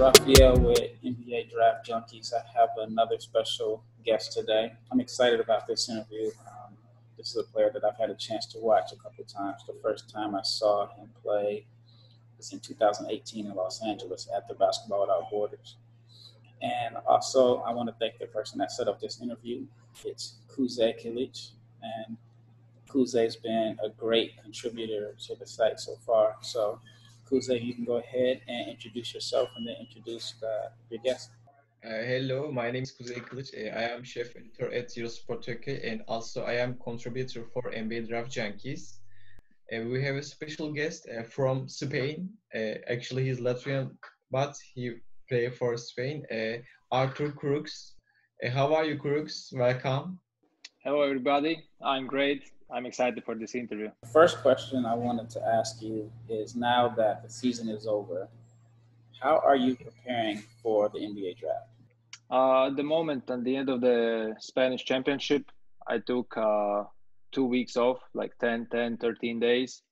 Rafael with NBA Draft Junkies. I have another special guest today. I'm excited about this interview. This is a player that I've had a chance to watch a couple times. The first time I saw him play was in 2018 in Los Angeles at the Basketball Without Borders. And also, I want to thank the person that set up this interview. It's Kuzey Kiliç, and Kuzey's been a great contributor to the site so far. So, Kuzey, you can go ahead and introduce yourself and then introduce your guest. Hello, my name is Kuzey Kiliç. I am chef editor at Eurosport Turkey, and also I am contributor for NBA Draft Junkies. We have a special guest from Spain. Actually, he's Latvian, but he plays for Spain. Arturs Kurucs. How are you, Kurucs? Welcome. Hello, everybody. I'm great. I'm excited for this interview. The first question I wanted to ask you is, now that the season is over, how are you preparing for the NBA draft? At the moment, at the end of the Spanish championship, I took 2 weeks off, like 13 days.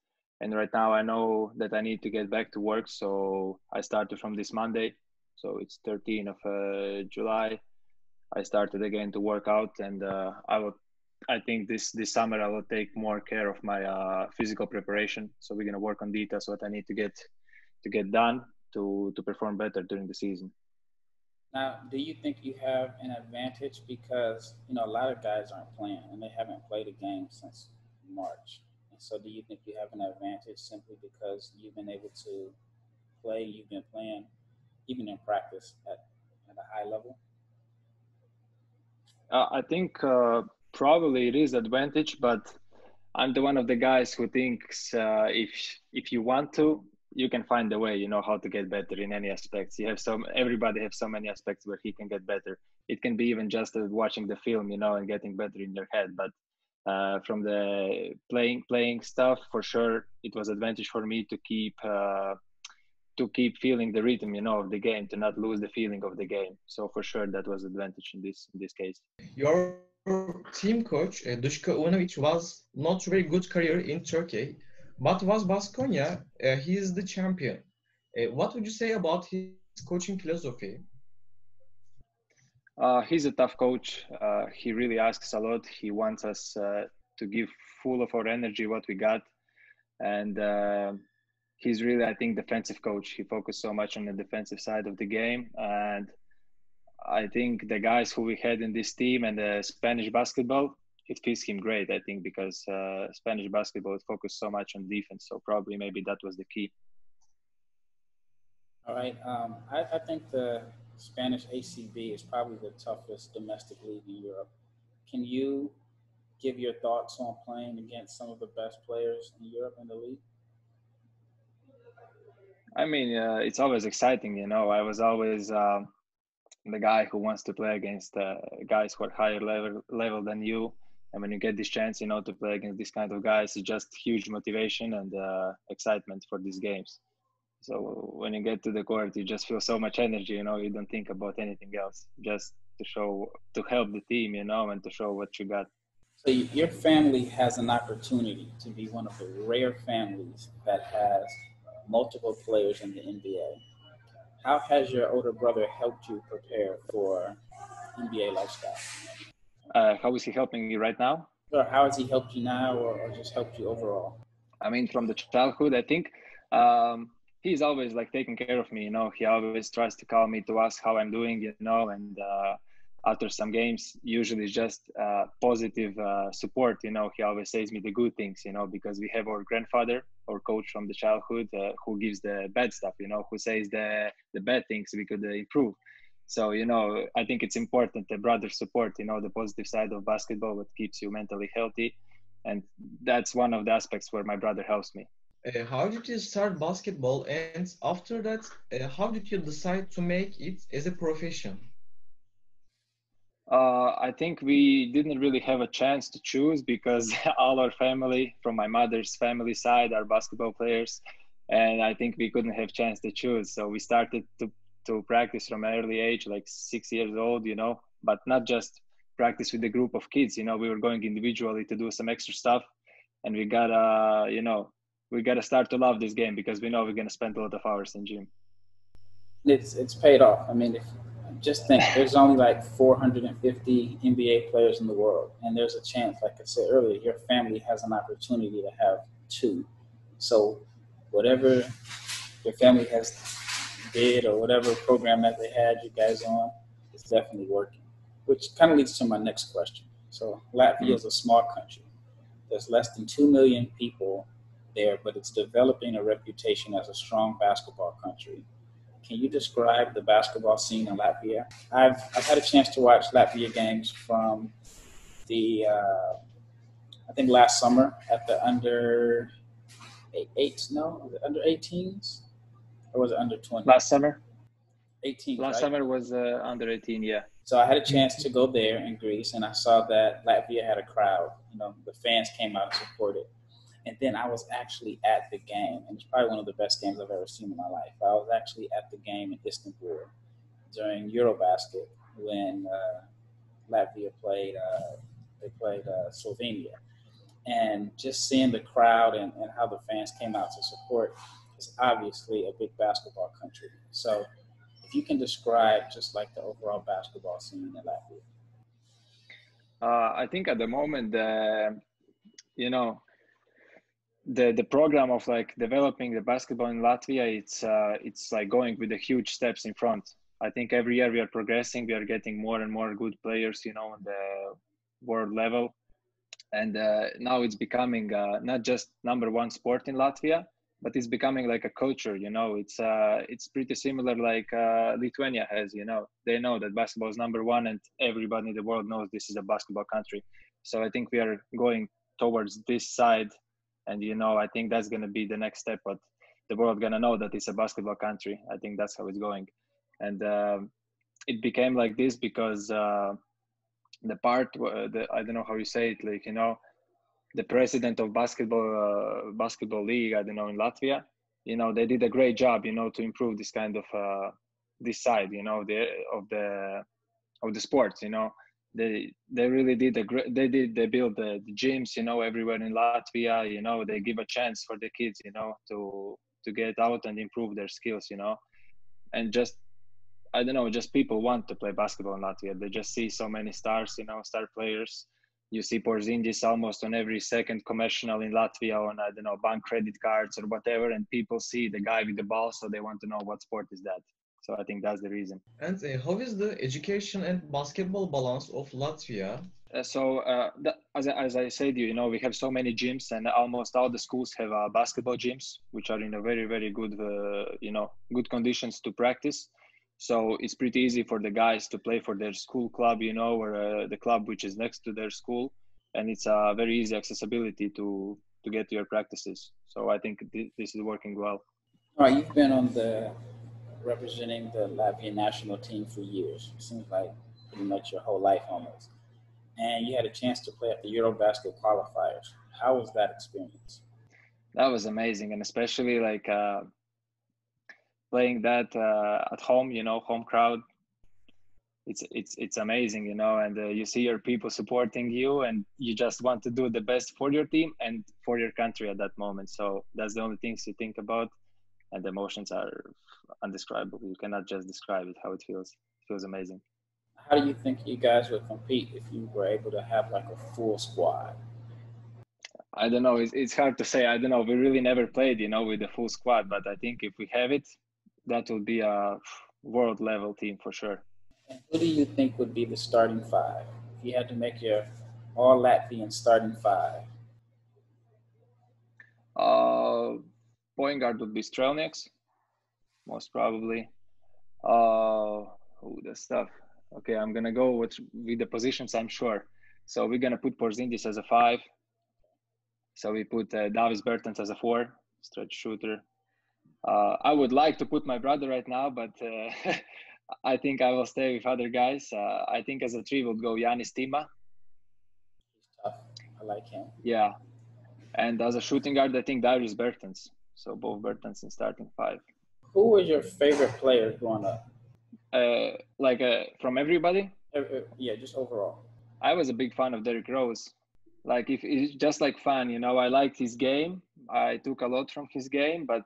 And right now I know that I need to get back to work. So I started from this Monday. So it's 13th of July. I started again to work out, and I think this summer I will take more care of my physical preparation. So we're gonna work on details what I need to get done to perform better during the season. Now, do you think you have an advantage because a lot of guys aren't playing and they haven't played a game since March? And so, do you think you have an advantage simply because you've been able to play? You've been playing even in practice at a high level. I think probably it is advantage, but I'm the one of the guys who thinks if you want to, you can find a way, how to get better in any aspects. Everybody has so many aspects where he can get better. It can be even just watching the film, and getting better in your head. But from the playing stuff, for sure, it was advantage for me to keep feeling the rhythm, of the game, to not lose the feeling of the game. So for sure, that was advantage in this case. Your team coach, Dusko Unović, was not very good career in Turkey, but was Baskonia. He is the champion. What would you say about his coaching philosophy? He's a tough coach. He really asks a lot. He wants us to give full of our energy what we got, and he's really, I think, defensive coach. He focused so much on the defensive side of the game. And I think the guys who we had in this team and the Spanish basketball, it fits him great, I think, because Spanish basketball focused so much on defense. So probably maybe that was the key. All right. I think the Spanish ACB is probably the toughest domestic league in Europe. Can you give your thoughts on playing against some of the best players in Europe in the league? I mean, it's always exciting, I was always the guy who wants to play against guys who are higher level than you. And when you get this chance, to play against this kind of guys, it's just huge motivation and excitement for these games. So when you get to the court, you just feel so much energy, you don't think about anything else, just to help the team, and to show what you got. So your family has an opportunity to be one of the rare families that has multiple players in the NBA. How has your older brother helped you prepare for NBA lifestyle? How is he helping you right now? Or how has he helped you now, or just helped you overall? I mean, from the childhood, I think he's always like taking care of me. He always tries to call me to ask how I'm doing, and after some games, usually just positive support. He always says me the good things, because we have our grandfather, our coach from the childhood, who gives the bad stuff, who says the bad things we could improve. So, I think it's important, the brother support, the positive side of basketball, what keeps you mentally healthy. And that's one of the aspects where my brother helps me. How did you start basketball? And after that, how did you decide to make it as a profession? I think we didn't really have a chance to choose, because all our family, from my mother's family side, are basketball players, and I think we couldn't have chance to choose. So we started to practice from an early age, like 6 years old, but not just practice with a group of kids. We were going individually to do some extra stuff, and we gotta start to love this game, because we know we're gonna spend a lot of hours in gym. it's paid off. I mean, if just think, there's only like 450 NBA players in the world, and there's a chance, like I said earlier, your family has an opportunity to have two. So whatever your family has did or whatever program that they had you guys on, it's definitely working, which kind of leads to my next question. So Latvia is a small country. There's less than 2 million people there, but it's developing a reputation as a strong basketball country. Can you describe the basketball scene in Latvia? I've had a chance to watch Latvia games from the, I think last summer at the under eights, no, under 18s, or was it under 20? Last summer? 18. Last summer was under 18, yeah. So I had a chance to go there in Greece, and I saw that Latvia had a crowd. You know, the fans came out and supported. And then I was actually at the game, and it's probably one of the best games I've ever seen in my life. I was actually at the game in Istanbul during Eurobasket when Latvia played. They played Slovenia, and just seeing the crowd and how the fans came out to support is obviously a big basketball country. So, if you can describe just like the overall basketball scene in Latvia. I think at the moment, you know, the program of like developing the basketball in Latvia, it's like going with the huge steps in front. I think every year we are progressing, we are getting more and more good players, you know, on the world level. And now it's becoming not just number one sport in Latvia, but it's becoming like a culture, you know. It's pretty similar like Lithuania has, you know. They know that basketball is number one, and everybody in the world knows this is a basketball country. So I think we are going towards this side, and, you know, I think that's going to be the next step. But the world going to know that it's a basketball country. I think that's how it's going. And it became like this because the part, I don't know how you say it, like, you know, the president of basketball league, I don't know, in Latvia, you know, they did a great job, you know, to improve this kind of this side, you know, of the sports, you know. They really did a great, they built the gyms, you know, everywhere in Latvia, you know. They give a chance for the kids, you know, to get out and improve their skills, you know. And just, I don't know, just people want to play basketball in Latvia. They just see so many stars, you know, star players. You see Porzingis almost on every second commercial in Latvia on, I don't know, bank credit cards or whatever, and people see the guy with the ball, so they want to know what sport is that. So I think that's the reason. And how is the education and basketball balance of Latvia? As I said, you know, we have so many gyms, and almost all the schools have basketball gyms, which are in a very, very good, you know, good conditions to practice. So it's pretty easy for the guys to play for their school club, you know, or the club which is next to their school. And it's a very easy accessibility to get to your practices. So I think this is working well. All right, you've been on representing the Latvian national team for years. It seems like pretty much your whole life almost. And you had a chance to play at the Eurobasket qualifiers. How was that experience? That was amazing. And especially like... playing that at home, you know, home crowd, it's amazing, you know. And you see your people supporting you, and you just want to do the best for your team and for your country at that moment. So that's the only things you think about, and the emotions are indescribable. You cannot just describe it, how it feels. It feels amazing. How do you think you guys would compete if you were able to have like a full squad? I don't know. It's hard to say. I don't know. We really never played, you know, with the full squad, but I think if we have it, that will be a world-level team for sure. And who do you think would be the starting five? If you had to make your all-Latvian starting five. Point guard would be Strelnjieks, most probably. Okay, I'm going to go with the positions, I'm sure. So we're going to put Porzingis as a five. So we put Davis Bertans as a four, stretch shooter. I would like to put my brother right now, but I think I will stay with other guys. I think as a three would go Janis Tima. He's tough. I like him. Yeah. And as a shooting guard, I think Darius Bertans. So both Bertans in starting five. Who was your favorite player growing up? From everybody? Yeah, just overall. I was a big fan of Derrick Rose. Like, if it's just like fun, you know, I liked his game. I took a lot from his game, but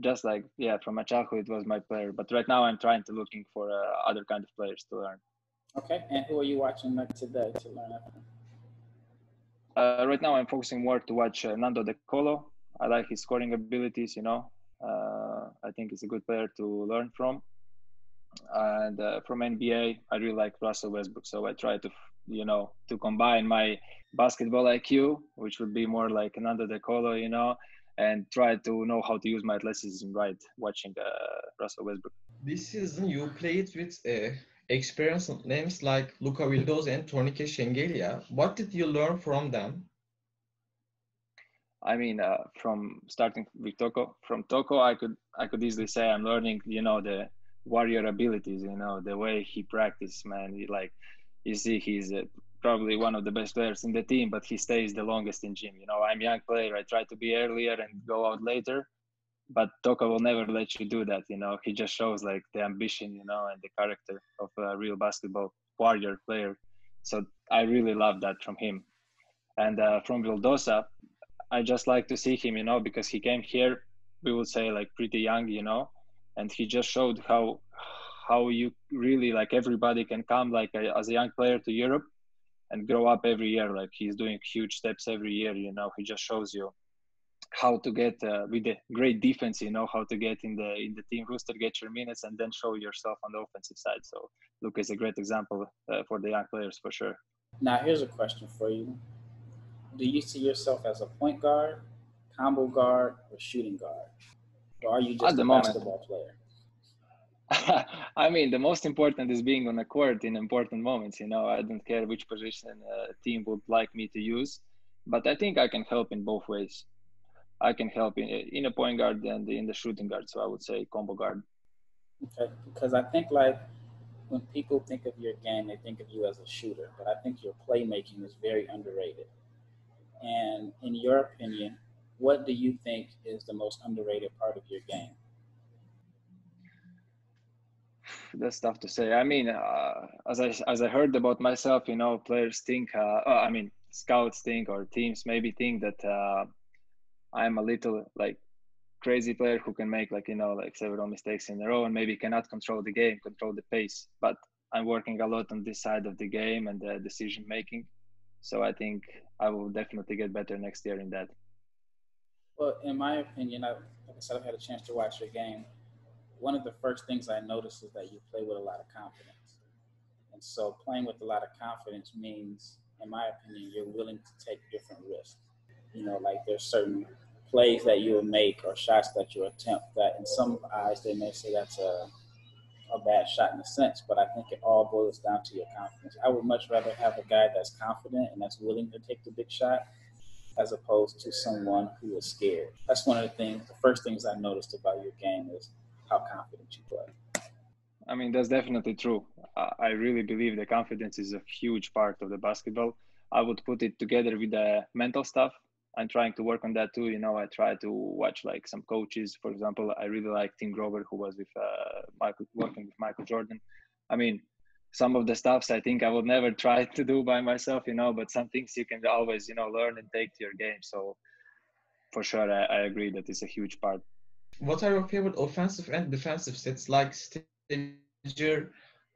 just like, yeah, from my childhood, it was my player. But right now I'm trying to looking for other kind of players to learn. Okay. And who are you watching like today to learn after? Right now I'm focusing more to watch Nando De Colo. I like his scoring abilities, you know. I think he's a good player to learn from. And from NBA, I really like Russell Westbrook. So I try to, you know, to combine my basketball IQ, which would be more like Nando De Colo, you know, and try to know how to use my athleticism right watching Russell Westbrook. This season you played with experienced names like Luka Vildoza and Tornike Shengelia. What did you learn from them? I mean, from starting with Toko, I could easily say I'm learning, you know, the warrior abilities, you know, the way he practices, man. He, like, you see, he's probably one of the best players in the team, but he stays the longest in gym. You know, I'm a young player. I try to be earlier and go out later, but Toko will never let you do that. You know, he just shows like the ambition, you know, and the character of a real basketball warrior player. So I really love that from him. And from Vildoza, I just like to see him, you know, because he came here, we would say, like, pretty young, you know, and he just showed how you really, like, everybody can come, like, as a young player to Europe and grow up every year. Like, he's doing huge steps every year, you know. He just shows you how to get with the great defense, you know, how to get in the team roster, get your minutes, and then show yourself on the offensive side. So Luka is a great example for the young players, for sure. Now, here's a question for you. Do you see yourself as a point guard, combo guard, or shooting guard? Or are you just a basketball player? I mean, the most important is being on the court in important moments. You know, I don't care which position a team would like me to use. But I think I can help in both ways. I can help in a point guard and in the shooting guard. So I would say combo guard. Okay, because I think, like, when people think of your game, they think of you as a shooter. But I think your playmaking is very underrated. And in your opinion, what do you think is the most underrated part of your game? That's tough to say. I mean, as I heard about myself, you know, players think, scouts think, or teams maybe think that I'm a little, like, crazy player who can make, like, you know, like, several mistakes in a row and maybe cannot control the game, control the pace. But I'm working a lot on this side of the game and the decision making. So I think I will definitely get better next year in that. Well, in my opinion, like I said, I've had a chance to watch your game. One of the first things I noticed is that you play with a lot of confidence. And so playing with a lot of confidence means, in my opinion, you're willing to take different risks. You know, like, there's certain plays that you will make or shots that you attempt that in some eyes they may say that's a bad shot in a sense, but I think it all boils down to your confidence. I would much rather have a guy that's confident and that's willing to take the big shot as opposed to someone who is scared. That's one of the things, the first things I noticed about your game is how confident you play. I mean, that's definitely true. I really believe that confidence is a huge part of the basketball. I would put it together with the mental stuff. I'm trying to work on that too. You know, I try to watch, like, some coaches. For example, I really like Tim Grover, who was with working with Michael Jordan. I mean, some of the stuffs I think I would never try to do by myself, you know, but some things you can always, you know, learn and take to your game. So for sure, I agree that it's a huge part. What are your favorite offensive and defensive sets, like stager,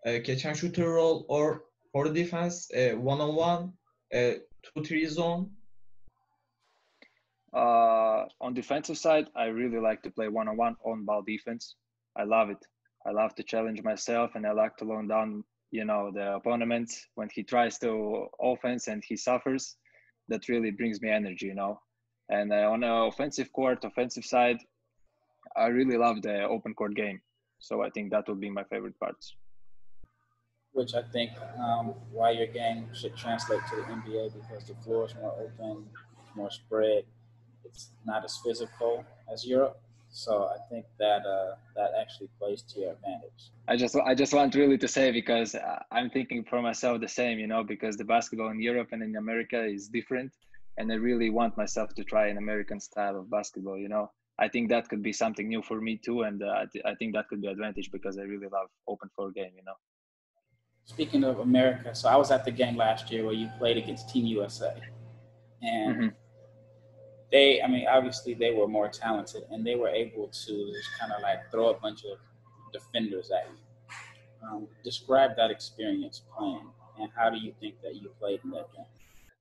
catch and shooter role, or for defense, one-on-one, 2-3 zone? On defensive side, I really like to play one-on-one on-ball defense. I love it. I love to challenge myself, and I like to lock down, you know, the opponent when he tries to offense and he suffers. That really brings me energy, you know. And on the offensive side, I really love the open court game. So I think that would be my favorite parts. Which I think why your game should translate to the NBA, because the floor is more open, more spread. It's not as physical as Europe, so I think that that actually plays to your advantage. I just want really to say, because I'm thinking for myself the same, you know, because the basketball in Europe and in America is different, and I really want myself to try an American style of basketball, you know. I think that could be something new for me too, and I think that could be advantage because I really love open floor game, you know. Speaking of America, so I was at the game last year where you played against Team USA, and. Mm-hmm. they, I mean, obviously they were more talented, and they were able to just kind of like throw a bunch of defenders at you. Describe that experience playing, and how do you think that you played in that game?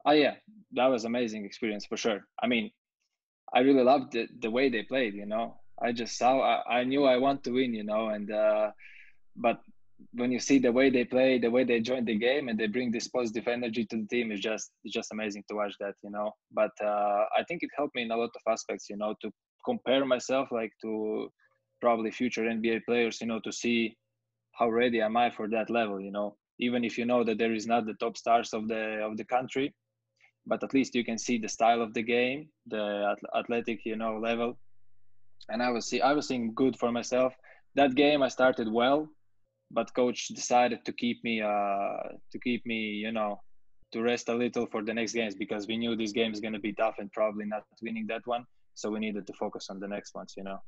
Oh, yeah, that was amazing experience for sure. I mean, I really loved it, the way they played, you know. I just saw, I knew I want to win, you know, and but when you see the way they play, the way they join the game, and they bring this positive energy to the team, it's just amazing to watch that, you know. But I think it helped me in a lot of aspects, you know, to compare myself like to probably future NBA players, you know, to see how ready am I for that level, you know. Even if you know that there is not the top stars of the country, but at least you can see the style of the game, the athletic, you know, level. And I was seeing good for myself. That game I started well, but coach decided to keep me, you know, to rest a little for the next games, because we knew this game is going to be tough and probably not winning that one. So we needed to focus on the next ones, you know.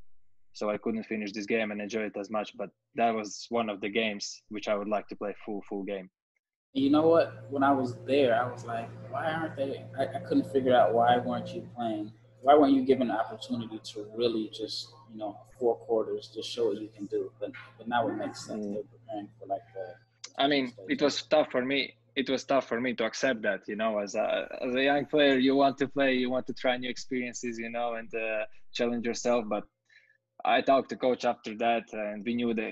So I couldn't finish this game and enjoy it as much, but that was one of the games which I would like to play full game. You know what? When I was there, I was like, why aren't they? I couldn't figure out why weren't you playing? Why weren't you given the opportunity to really just, you know, 4 quarters just show what you can do? But now it makes sense. They're preparing for like the I mean, stage. It was tough for me. It was tough for me to accept that, you know, as a young player, you want to play, you want to try new experiences, you know, and challenge yourself. But I talked to coach after that, and we knew that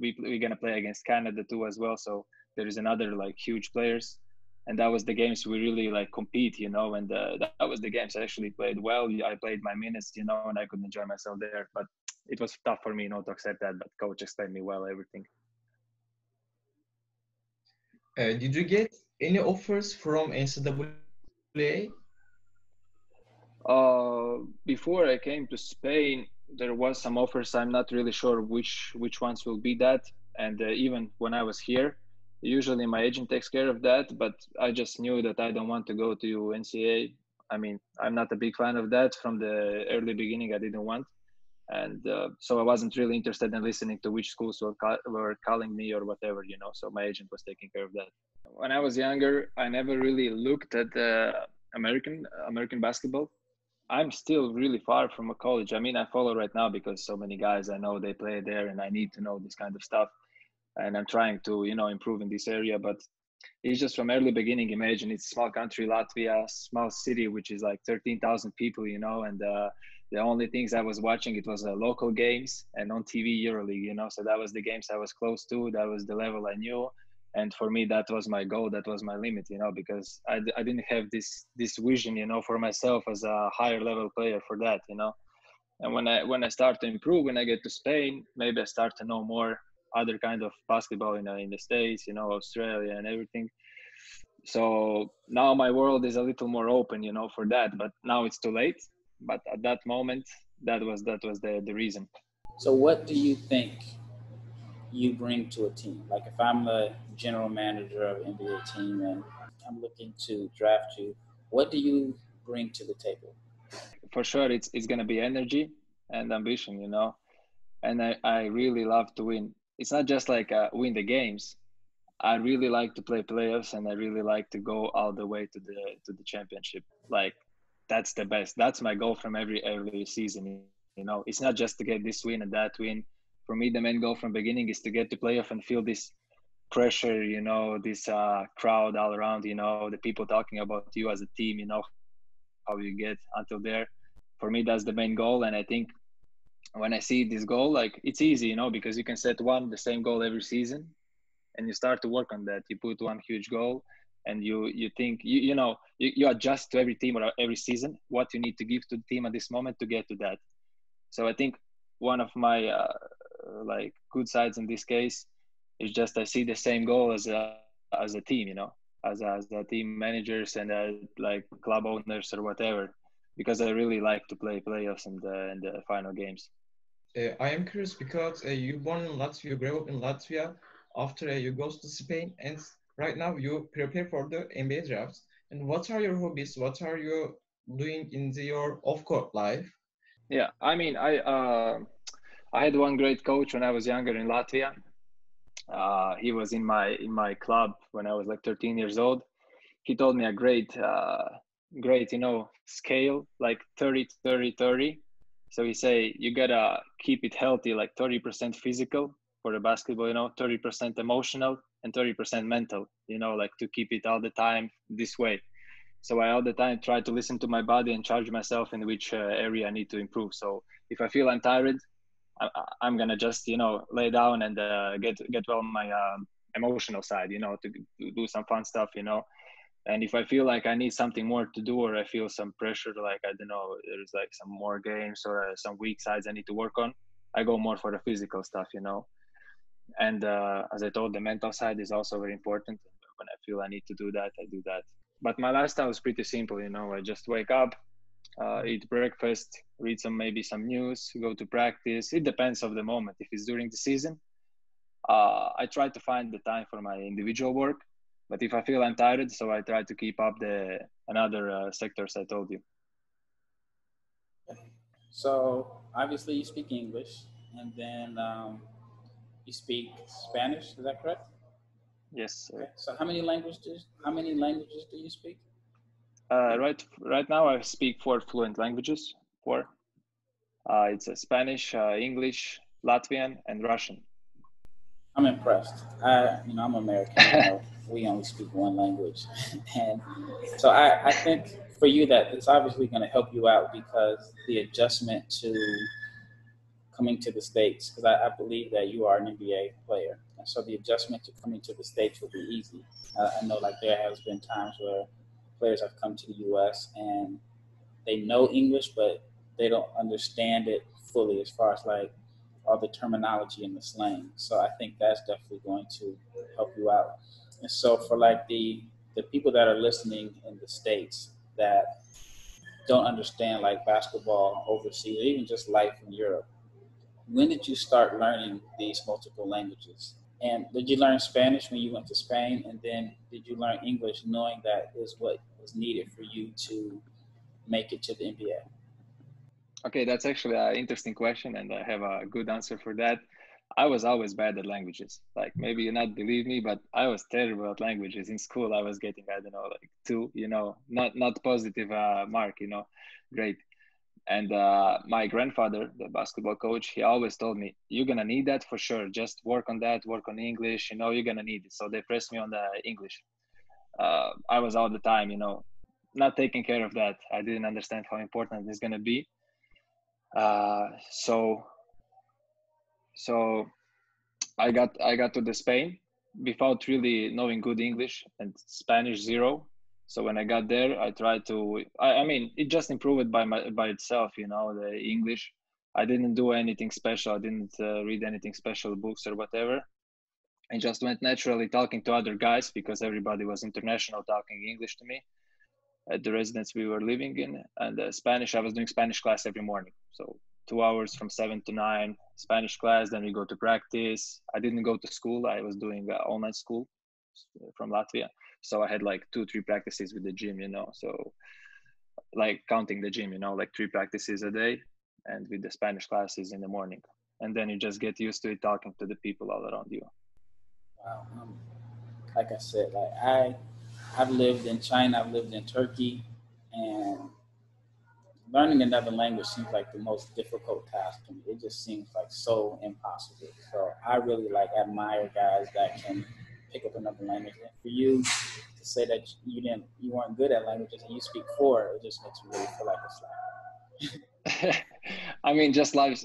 we're gonna play against Canada too as well. So there is another like huge players. And that was the games we really like compete, you know, and that was the games I actually played well. I played my minutes, you know, and I could enjoy myself there. But it was tough for me not to accept that, but coach explained me well everything. Did you get any offers from NCAA? Before I came to Spain, there was some offers. I'm not really sure which ones will be that. And even when I was here, usually my agent takes care of that, but I just knew that I don't want to go to NCAA. I mean, I'm not a big fan of that. From the early beginning, I didn't want. And so I wasn't really interested in listening to which schools were calling me or whatever, you know, so my agent was taking care of that. When I was younger, I never really looked at American basketball. I'm still really far from a college. I mean, I follow right now because so many guys I know, they play there, and I need to know this kind of stuff. And I'm trying to, you know, improve in this area, but it's just from early beginning. Imagine it's a small country, Latvia, small city, which is like 13,000 people, you know, and the only things I was watching, it was local games and on TV EuroLeague, you know, so that was the games I was close to. That was the level I knew. And for me, that was my goal. That was my limit, you know, because I didn't have this vision, you know, for myself as a higher level player for that, you know. And when I start to improve, when I get to Spain, maybe I start to know more other kind of basketball in the States, you know, Australia and everything. So now my world is a little more open, you know, for that, but now it's too late. But at that moment, that was the reason. So what do you think you bring to a team? Like if I'm the general manager of an NBA team and I'm looking to draft you, what do you bring to the table? For sure, it's going to be energy and ambition, you know, and I really love to win. It's not just like win the games. I really like to play playoffs, and I really like to go all the way to the championship. Like that's the best. That's my goal from every early season. You know, it's not just to get this win and that win. For me, the main goal from beginning is to get to playoff and feel this pressure. You know, this crowd all around. You know, the people talking about you as a team. You know, how you get until there. For me, that's the main goal, and I think. When I see this goal, like it's easy, you know, because you can set the same goal every season and you start to work on that. You put one huge goal and you think, you know, you adjust to every team or every season what you need to give to the team at this moment to get to that. So I think one of my like good sides in this case is just I see the same goal as a team, you know, as a team managers and like club owners or whatever. Because I really like to play playoffs and the final games. I am curious because you born in Latvia, you grew up in Latvia. After you go to Spain, and right now you prepare for the NBA drafts. And what are your hobbies? What are you doing in your off-court life? Yeah, I mean, I had one great coach when I was younger in Latvia. He was in my club when I was like 13 years old. He told me a great great, you know, scale, like 30, 30, 30. So we say you gotta keep it healthy, like 30% physical for the basketball, you know, 30% emotional and 30% mental, you know, like to keep it all the time this way. So I all the time try to listen to my body and charge myself in which area I need to improve. So if I feel I'm tired, I'm going to just, you know, lay down and get well on my emotional side, you know, to do some fun stuff, you know. And if I feel like I need something more to do, or I feel some pressure, like, I don't know, there's like some more games or some weak sides I need to work on, I go more for the physical stuff, you know. And as I told, the mental side is also very important. When I feel I need to do that, I do that. But my lifestyle is pretty simple, you know. I just wake up, eat breakfast, read maybe some news, go to practice. It depends on the moment. If it's during the season, I try to find the time for my individual work. But if I feel I'm tired, so I try to keep up the another sectors I told you. So obviously you speak English, and then you speak Spanish. Is that correct? Yes. Okay. So how many languages do you speak? Right now I speak 4 fluent languages. 4. It's Spanish, English, Latvian, and Russian. I'm impressed. I'm American. We only speak one language. And so I think for you that it's obviously going to help you out, because the adjustment to coming to the States, because I believe that you are an NBA player. And so the adjustment to coming to the States will be easy. I know, like, there has been times where players have come to the U.S. and they know English, but they don't understand it fully as far as, like, all the terminology and the slang. So I think that's definitely going to help you out. And so for, like, the people that are listening in the States that don't understand, like, basketball overseas, or even just life in Europe, when did you start learning these multiple languages? And did you learn Spanish when you went to Spain? And then did you learn English knowing that is what was needed for you to make it to the NBA? Okay, that's actually an interesting question, and I have a good answer for that. I was always bad at languages. Like, maybe you not believe me, but I was terrible at languages. In school, I was getting, I don't know, like 2, you know, not positive mark, you know, grade. And my grandfather, the basketball coach, he always told me, you're going to need that for sure. Just work on that, work on English, you know, you're going to need it. So they pressed me on the English. I was all the time, you know, not taking care of that. I didn't understand how important it's going to be. So I got to the Spain without really knowing good English, and Spanish 0. So when I got there, I tried to, I mean, it just improved by itself, you know, the English. I didn't do anything special. I didn't read anything special, books or whatever. I just went naturally talking to other guys, because everybody was international talking English to me at the residence we were living in. And Spanish, I was doing Spanish class every morning. So 2 hours from 7 to 9, Spanish class, then we go to practice. I didn't go to school. I was doing online school from Latvia. So I had like 2-3 practices with the gym, you know, so like counting the gym, you know, like 3 practices a day, and with the Spanish classes in the morning. And then you just get used to it, talking to the people all around you. Wow. Like I said, like I've lived in China, I've lived in Turkey, and learning another language seems like the most difficult task to me. It just seems like so impossible. So I really like admire guys that can pick up another language. And for you to say that you weren't good at languages and you speak 4, it just makes you really feel like it's like. I mean, just life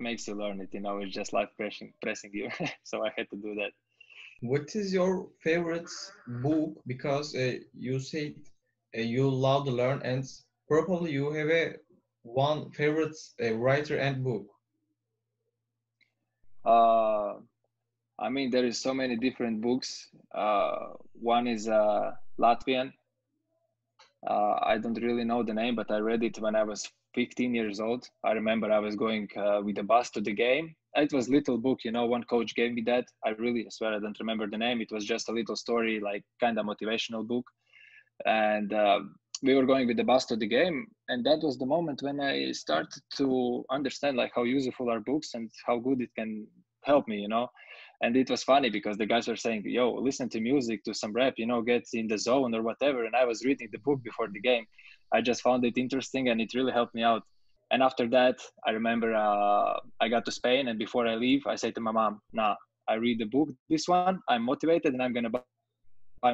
makes you learn it, you know. It's just life pressing you. So I had to do that. What is your favorite book? Because you said you love to learn, and probably you have one favorite writer and book. I mean, there is so many different books. One is Latvian. I don't really know the name, but I read it when I was 15 years old. I remember I was going with the bus to the game. It was little book, you know, one coach gave me that. I swear I don't remember the name. It was just a little story, like kind of motivational book. And we were going with the bus to the game. And that was the moment when I started to understand like how useful are books and how good it can help me, you know. And it was funny because the guys were saying, yo, listen to music, to some rap, you know, get in the zone or whatever. And I was reading the book before the game. I just found it interesting and it really helped me out. And after that, I remember I got to Spain, and before I leave, I said to my mom, nah, I read the book, this one, I'm motivated and I'm going to buy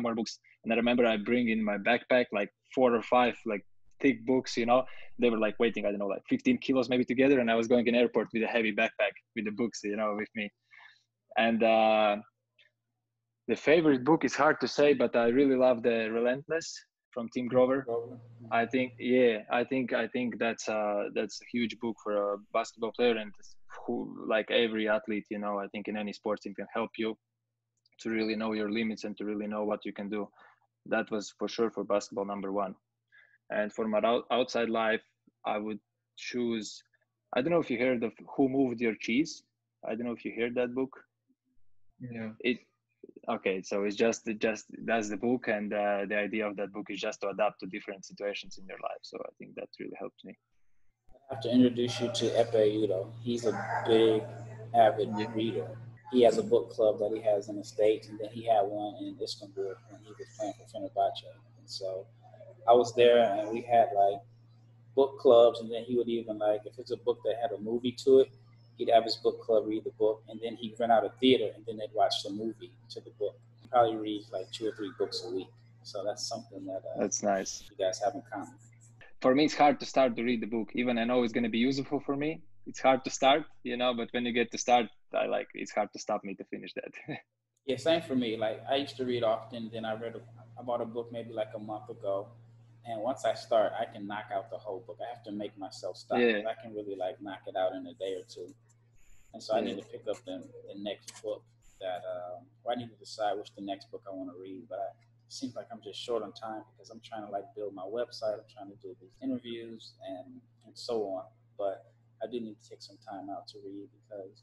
more books. And I remember I bring in my backpack like 4 or 5 like thick books, you know, they were like weighing, I don't know, like 15 kilos maybe together. And I was going in the airport with a heavy backpack with the books, you know, with me. And the favorite book is hard to say, but I really love the Relentless from Tim Grover. I think, yeah, I think that's a huge book for a basketball player and who, like every athlete, you know, I think in any sports it can help you to really know your limits and to really know what you can do. That was for sure for basketball number one. And for my outside life, I would choose, I don't know if you heard of Who Moved Your Cheese. I don't know if you heard that book. Yeah. Okay, so it's just that's the book, and the idea of that book is just to adapt to different situations in your life. So I think that really helped me. I have to introduce you to Epe Udo. He's a big, avid reader. He has a book club that he has in the States, and then he had one in Istanbul when he was playing for Fenerbahce. And so I was there, and we had like book clubs, and then he would even like, if it's a book that had a movie to it, he'd have his book club read the book, and then he'd rent out a theater, and then they'd watch the movie to the book. He probably reads like 2 or 3 books a week. So that's something that that's nice. You guys have in common. For me, it's hard to start to read the book. Even I know it's going to be useful for me. It's hard to start, you know, but when you get to start, I like it's hard to stop me to finish that. Yeah, same for me. Like I used to read often. Then I bought a book maybe like a month ago. And once I start, I can knock out the whole book. I have to make myself stop. Yeah. I can really like knock it out in a day or two. And so I need to pick up the next book that, I need to decide which the next book I want to read. But it seems like I'm just short on time because I'm trying to like build my website. I'm trying to do these interviews and so on. But I do need to take some time out to read because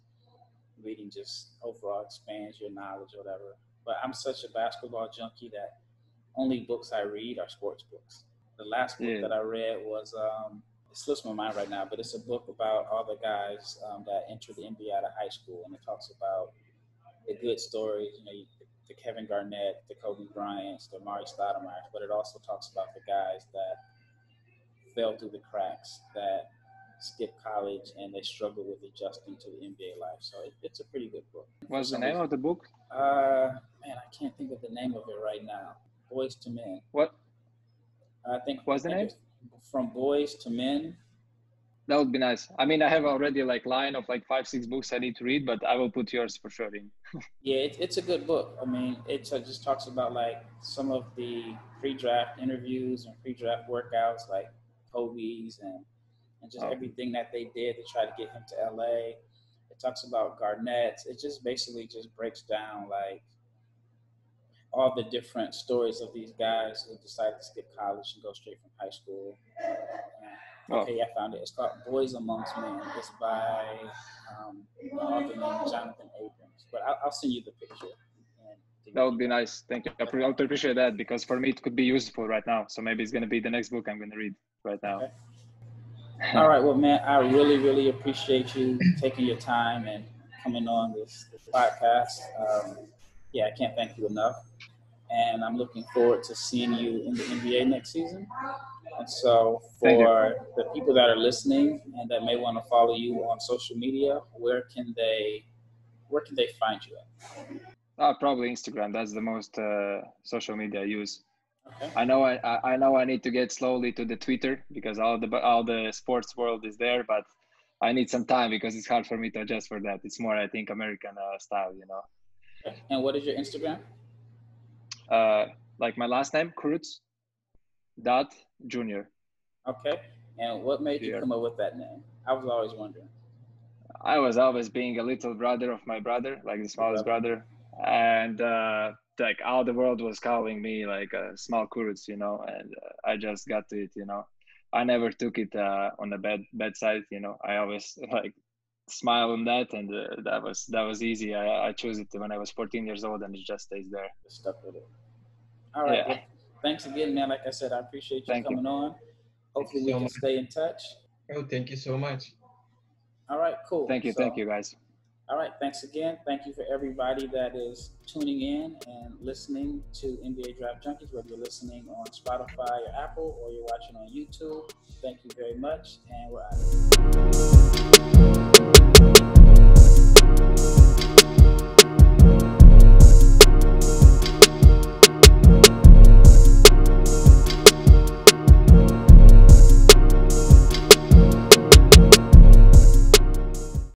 reading just overall expands your knowledge or whatever. But I'm such a basketball junkie that only books I read are sports books. The last book that I read was, it slips my mind right now, but it's a book about all the guys that entered the NBA out of high school. And it talks about the good stories, you know, the Kevin Garnett, the Kobe Bryants, the Amari Stoudemire, but it also talks about the guys that fell through the cracks, that skipped college, and they struggled with adjusting to the NBA life. So it's a pretty good book. What's the name of the book? Man, I can't think of the name of it right now. Boys to Men. What? I think what's the name? From Boys to Men. That would be nice. I mean, I have already like line of like 5, 6 books I need to read, but I will put yours for sure in. Yeah, it's a good book. I mean, it just talks about like some of the pre-draft interviews and pre-draft workouts, like Kobe's and just everything that they did to try to get him to LA. It talks about Garnett's. It just basically just breaks down like all the different stories of these guys who decided to skip college and go straight from high school. Okay, I found it. It's called Boys Amongst Men. It's by an author named Jonathan Abrams. But I'll send you the picture. That would be nice. Thank you. I would appreciate that because for me it could be useful right now. So maybe it's going to be the next book I'm going to read right now. Okay. All right. Well, man, I really, really appreciate you taking your time and coming on this podcast. Yeah, I can't thank you enough. And I'm looking forward to seeing you in the NBA next season. And so for the people that are listening and that may want to follow you on social media, where can they find you at? Probably Instagram. That's the most social media I use. Okay. I know I need to get slowly to the Twitter because all the sports world is there, but I need some time because it's hard for me to adjust for that. It's more, I think, American style, you know. And what is your Instagram? Like my last name, Kurucs.Junior. Okay. And what made you come up with that name? I was always wondering. I was always being a little brother of my brother, like the smallest brother. And like all the world was calling me like a small Kurucs, you know, and I just got to it, you know. I never took it on the bad side, you know. I always like smile on that, and that was easy. I chose it when I was 14 years old, and it just stays there. Just stuck with it. All right. Yeah. Well, thanks again, man. Like I said, I appreciate you coming on. Hopefully we can stay in touch. Oh, thank you so much. All right, cool. Thank you guys. All right, thanks again. Thank you for everybody that is tuning in and listening to NBA Draft Junkies, whether you're listening on Spotify or Apple or you're watching on YouTube. Thank you very much, and we're out of here.